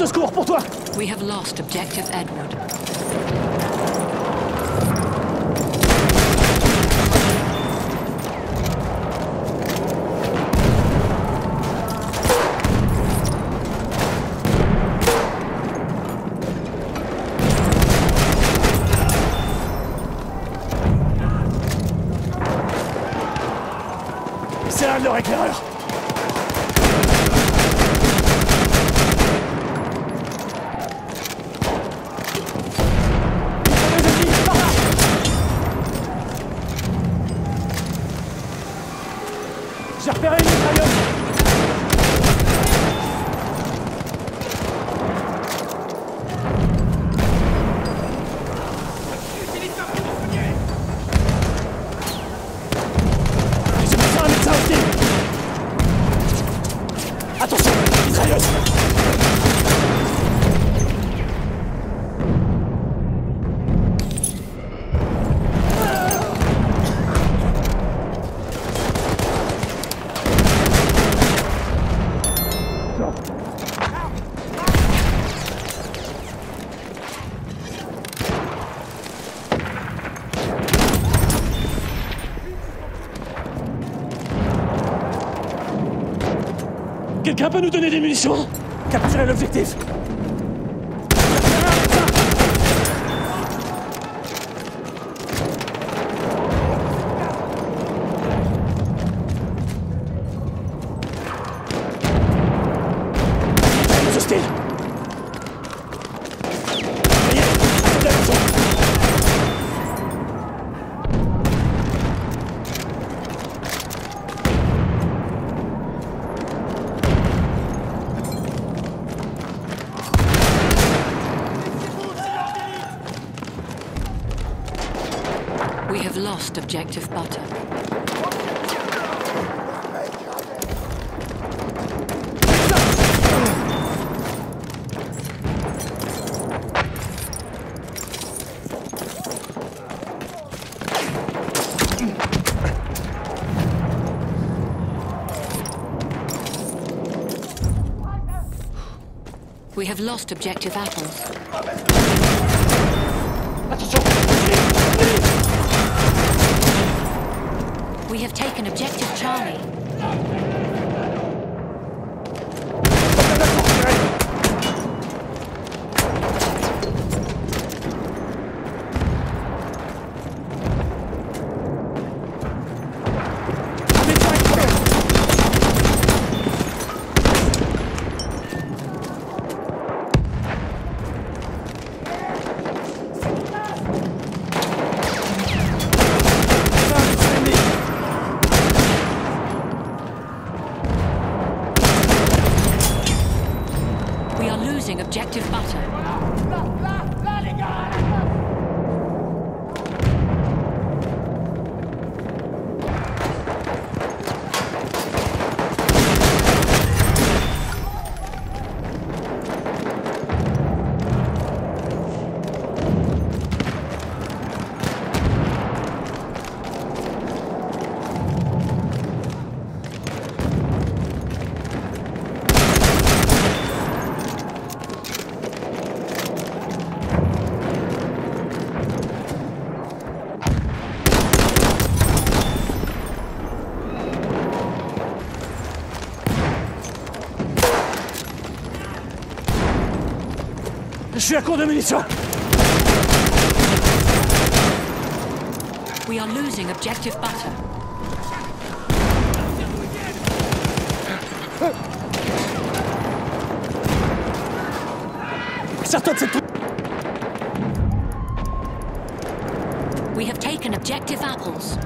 de secours pour toi. We have lost objective Edward. C'est l'un de leurs éclaireurs. J'ai repéré une mitrailleuse. J'ai passé un médecin aussi. Attention, mitrailleuse. Quelqu'un peut nous donner des munitions? Capturez l'objectif! We have lost objective butter. We have lost objective apples. We have taken objective Charlie. Objective butter. Là, les gars, je suis à court de munitions. We are losing objective butter. Certains de ces trous. We have taken objective apples.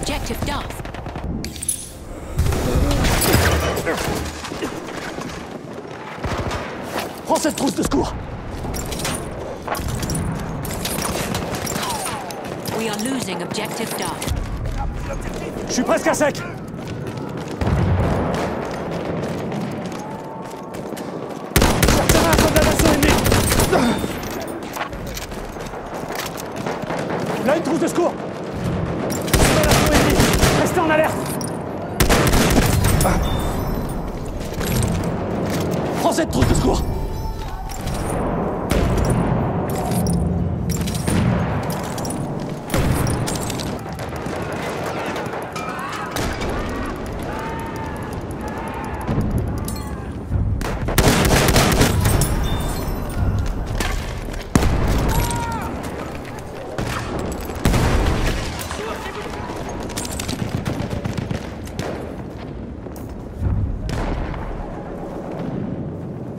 Objective Duff. Prends cette trousse de secours. We are losing objective Duff. Je suis presque à sec. Là, une trousse de secours. Restez en alerte. Prends cette trousse de secours.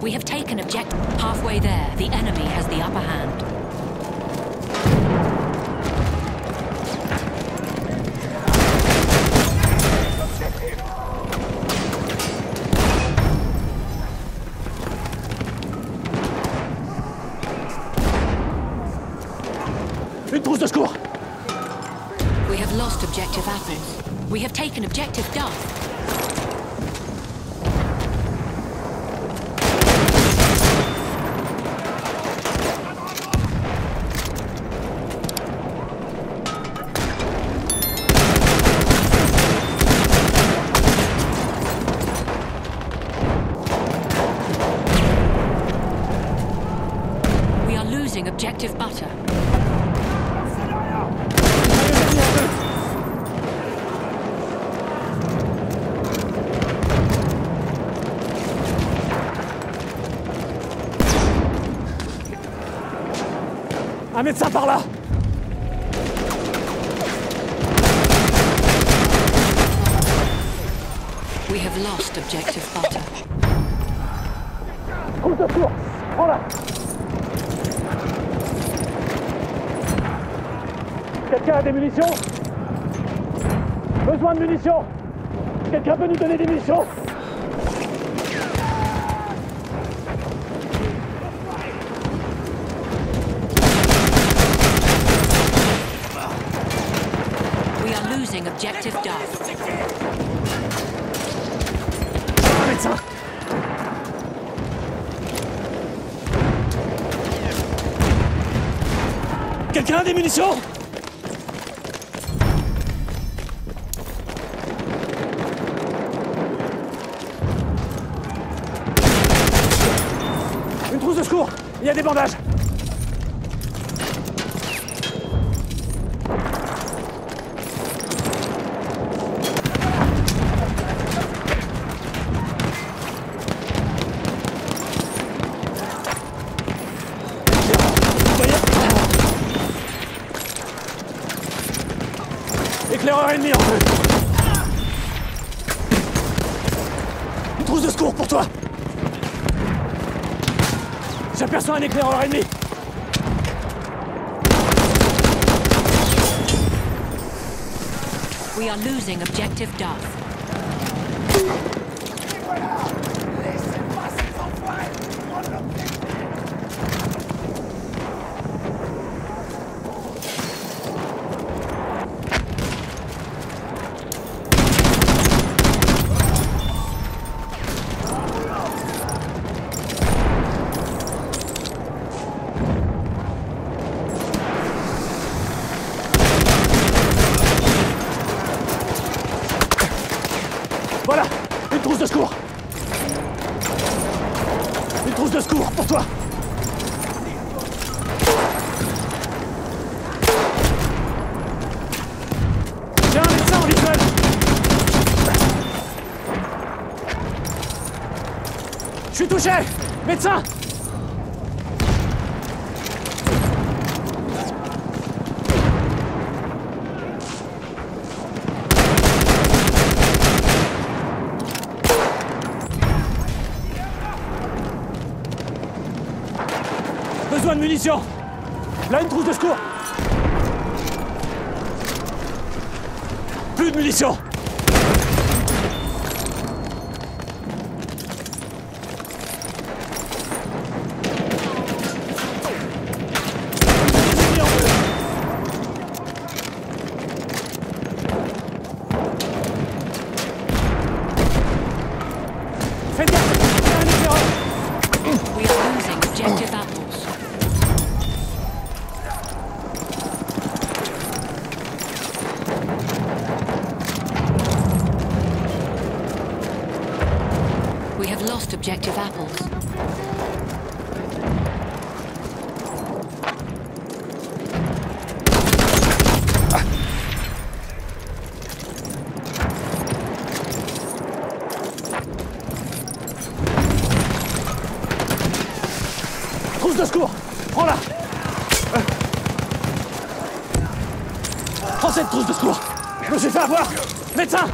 We have taken objective. Halfway there, the enemy has the upper hand. Une trousse de secours. We have lost objective Athens. We have taken objective Duff. Objective butter. Un médecin par là. We have lost objective butter. Coup de tour. Prends-la. Quelqu'un a des munitions? Besoin de munitions? Quelqu'un peut nous donner des munitions? We are losing objective Duff. Un médecin! Quelqu'un a des munitions? De secours, il y a des bandages. Éclaireur ennemi en feu. Une trousse de secours pour toi. J'aperçois un éclaireur ennemi. We are losing objective Duff. Et voilà. Laissez pas ces enfoirés prendre Voilà, une trousse de secours. Une trousse de secours pour toi. J'ai un médecin en visuel. Je suis touché, médecin. Besoin de munitions. Là, une trousse de secours. Plus de munitions. objective apples. De secours! Prends-la! Prends cette trousse de secours! Je me suis fait avoir! Médecin!